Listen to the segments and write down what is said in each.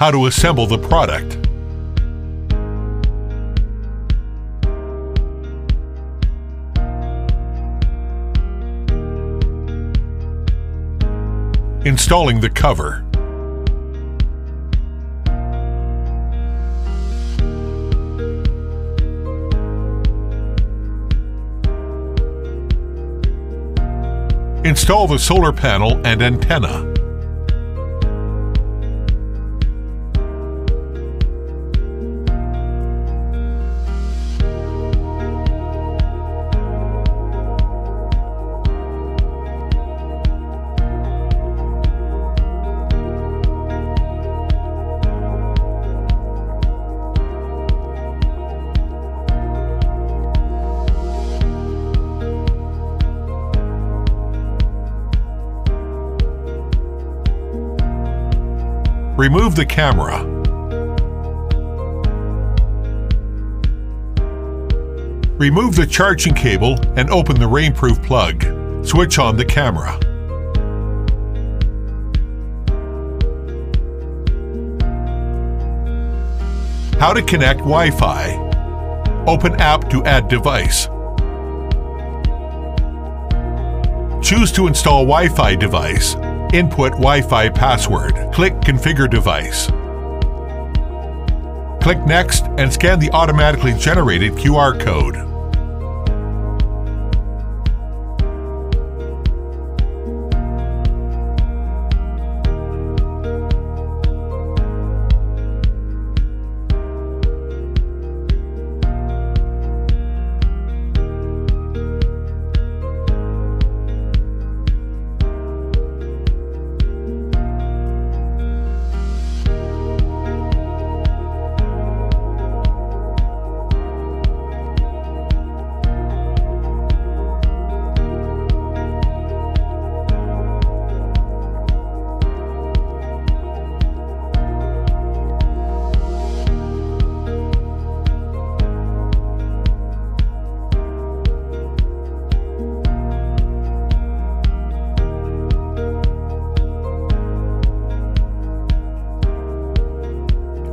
how to assemble the product. Installing the cover. Install the solar panel and antenna. Remove the camera. Remove the charging cable and open the rainproof plug. Switch on the camera. How to connect Wi-Fi. Open app to add device. Choose to install Wi-Fi device. Input Wi-Fi password. Click Configure Device. Click Next and scan the automatically generated QR code.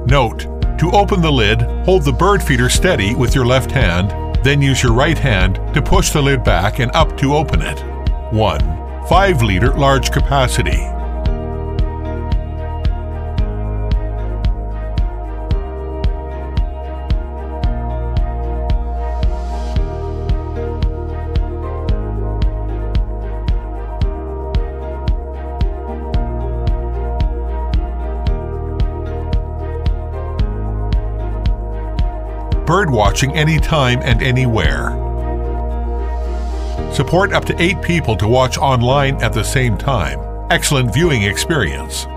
Note: to open the lid, hold the bird feeder steady with your left hand, then use your right hand to push the lid back and up to open it. 1. 5-liter large capacity. 2. Bird watching anytime and anywhere. Support up to 8 people to watch online at the same time. Excellent viewing experience.